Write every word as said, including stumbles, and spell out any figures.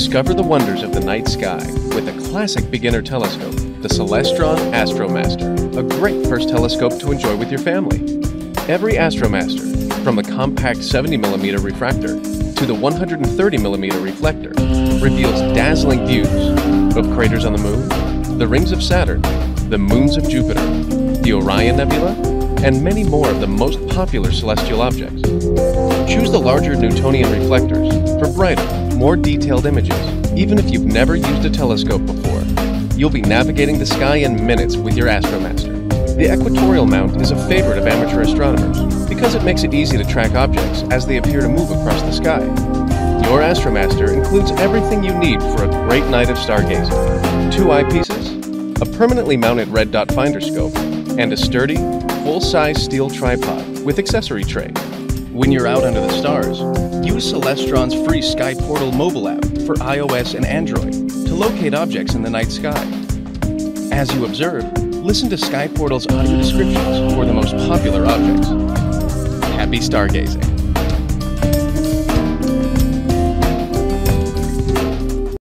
Discover the wonders of the night sky with a classic beginner telescope, the Celestron AstroMaster, a great first telescope to enjoy with your family. Every AstroMaster, from the compact seventy millimeter refractor to the one hundred thirty millimeter reflector, reveals dazzling views of craters on the Moon, the rings of Saturn, the moons of Jupiter, the Orion Nebula, and many more of the most popular celestial objects. Choose the larger Newtonian reflectors for brighter, more detailed images. Even if you've never used a telescope before, you'll be navigating the sky in minutes with your AstroMaster. The equatorial mount is a favorite of amateur astronomers because it makes it easy to track objects as they appear to move across the sky. Your AstroMaster includes everything you need for a great night of stargazing: two eyepieces, a permanently mounted red dot finder scope, and a sturdy, full-size steel tripod with accessory tray. When you're out under the stars, use Celestron's free Sky Portal mobile app for i O S and Android to locate objects in the night sky. As you observe, listen to Sky Portal's audio descriptions for the most popular objects. Happy stargazing!